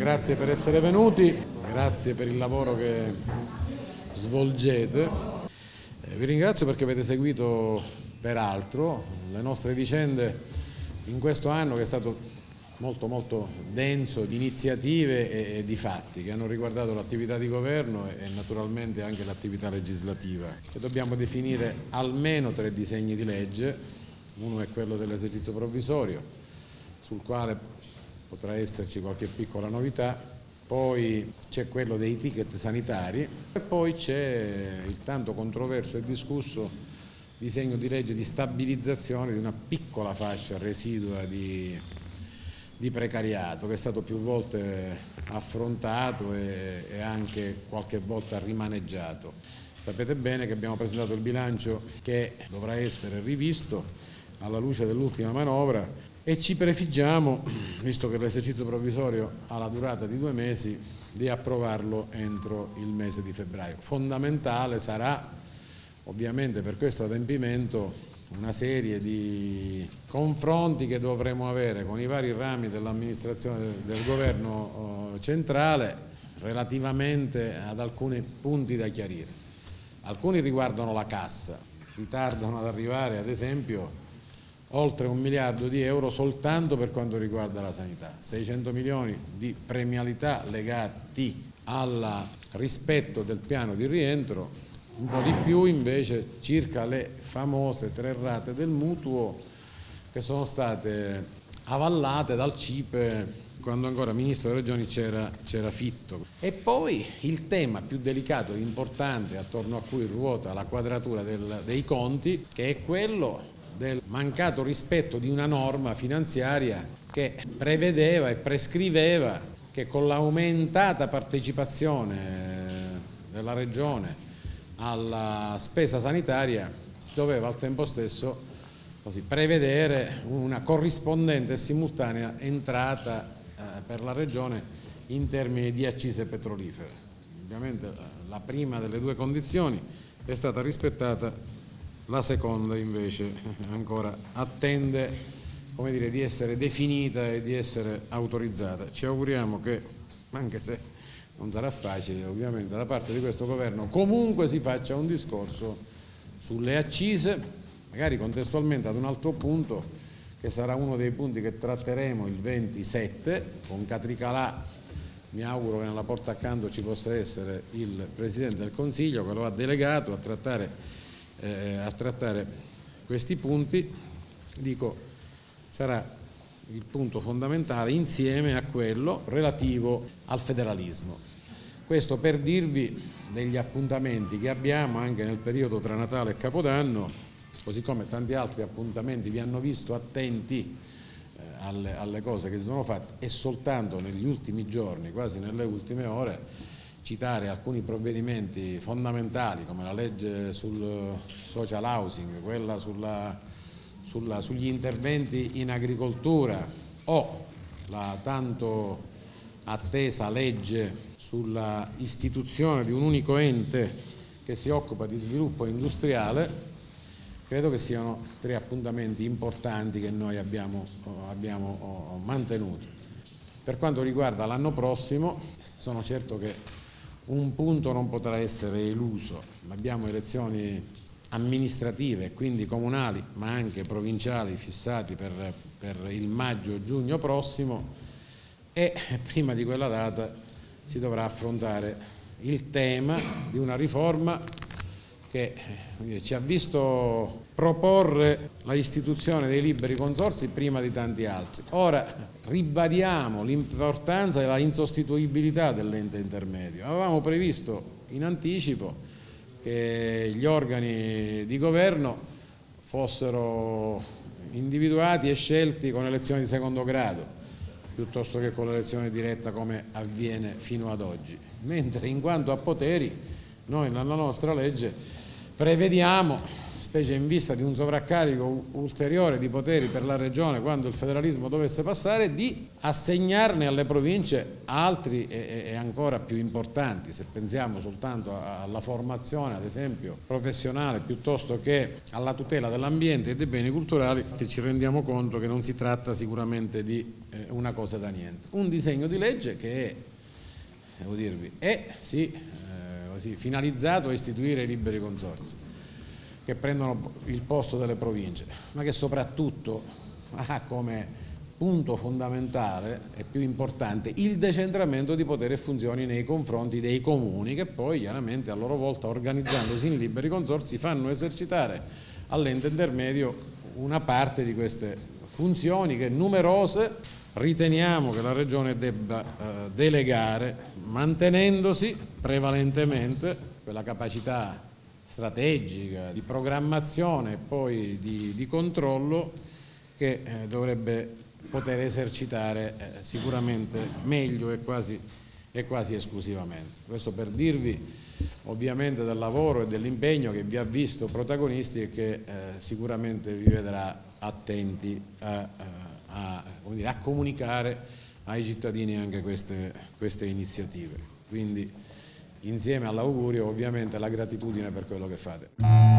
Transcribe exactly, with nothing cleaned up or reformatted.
Grazie per essere venuti, grazie per il lavoro che svolgete. Vi ringrazio perché avete seguito peraltro le nostre vicende in questo anno che è stato molto molto denso di iniziative e di fatti che hanno riguardato l'attività di governo e naturalmente anche l'attività legislativa. E dobbiamo definire almeno tre disegni di legge, uno è quello dell'esercizio provvisorio sul quale potrà esserci qualche piccola novità, poi c'è quello dei ticket sanitari e poi c'è il tanto controverso e discusso disegno di legge di stabilizzazione di una piccola fascia residua di, di precariato che è stato più volte affrontato e, e anche qualche volta rimaneggiato. Sapete bene che abbiamo presentato il bilancio che dovrà essere rivisto alla luce dell'ultima manovra e ci prefiggiamo, visto che l'esercizio provvisorio ha la durata di due mesi, di approvarlo entro il mese di febbraio. Fondamentale sarà ovviamente per questo adempimento una serie di confronti che dovremo avere con i vari rami dell'amministrazione del governo centrale relativamente ad alcuni punti da chiarire. Alcuni riguardano la cassa, ritardano ad arrivare ad esempio oltre un miliardo di euro soltanto per quanto riguarda la sanità, seicento milioni di premialità legati al rispetto del piano di rientro, un po' di più invece circa le famose tre rate del mutuo che sono state avallate dal Cipe quando ancora Ministro delle Regioni c'era Fitto. E poi il tema più delicato e importante attorno a cui ruota la quadratura del, dei conti, che è quello del mancato rispetto di una norma finanziaria che prevedeva e prescriveva che con l'aumentata partecipazione della Regione alla spesa sanitaria si doveva al tempo stesso così, prevedere una corrispondente e simultanea entrata eh, per la Regione in termini di accise petrolifere. Ovviamente la prima delle due condizioni è stata rispettata, la seconda invece ancora attende, come dire, di essere definita e di essere autorizzata. Ci auguriamo che, anche se non sarà facile ovviamente da parte di questo governo, comunque si faccia un discorso sulle accise, magari contestualmente ad un altro punto che sarà uno dei punti che tratteremo il ventisette con Catricalà. Mi auguro che nella porta accanto ci possa essere il Presidente del Consiglio che lo ha delegato a trattare, eh, a trattare questi punti. Dico, sarà il punto fondamentale insieme a quello relativo al federalismo. Questo per dirvi degli appuntamenti che abbiamo anche nel periodo tra Natale e Capodanno, così come tanti altri appuntamenti vi hanno visto attenti eh, alle, alle cose che si sono fatte, e soltanto negli ultimi giorni, quasi nelle ultime ore, citare alcuni provvedimenti fondamentali come la legge sul social housing, quella sulla Sulla, sugli interventi in agricoltura o la tanto attesa legge sulla istituzione di un unico ente che si occupa di sviluppo industriale. Credo che siano tre appuntamenti importanti che noi abbiamo, abbiamo mantenuto. Per quanto riguarda l'anno prossimo, sono certo che un punto non potrà essere eluso. Abbiamo elezioni amministrative, quindi comunali ma anche provinciali, fissati per, per il maggio-giugno prossimo, e prima di quella data si dovrà affrontare il tema di una riforma che ci ha visto proporre l'istituzione dei liberi consorzi prima di tanti altri. Ora ribadiamo l'importanza e la insostituibilità dell'ente intermedio. Avevamo previsto in anticipo che gli organi di governo fossero individuati e scelti con elezioni di secondo grado piuttosto che con l'elezione diretta come avviene fino ad oggi, mentre in quanto a poteri noi nella nostra legge prevediamo specie in vista di un sovraccarico ulteriore di poteri per la Regione quando il federalismo dovesse passare, di assegnarne alle province altri e, e ancora più importanti, se pensiamo soltanto alla formazione, ad esempio, professionale, piuttosto che alla tutela dell'ambiente e dei beni culturali, se ci rendiamo conto che non si tratta sicuramente di eh, una cosa da niente. Un disegno di legge che è, devo dirvi, è sì, eh, così, finalizzato a istituire i liberi consorzi, che prendono il posto delle province, ma che soprattutto ha come punto fondamentale e più importante il decentramento di potere e funzioni nei confronti dei comuni, che poi chiaramente a loro volta, organizzandosi in liberi consorzi, fanno esercitare all'ente intermedio una parte di queste funzioni che numerose riteniamo che la Regione debba eh, delegare, mantenendosi prevalentemente quella capacità strategica, di programmazione e poi di, di controllo che eh, dovrebbe poter esercitare eh, sicuramente meglio e quasi, e quasi esclusivamente. Questo per dirvi ovviamente del lavoro e dell'impegno che vi ha visto protagonisti e che eh, sicuramente vi vedrà attenti a, a, come dire, a comunicare ai cittadini anche queste, queste iniziative. Quindi, insieme all'augurio, ovviamente, la gratitudine per quello che fate.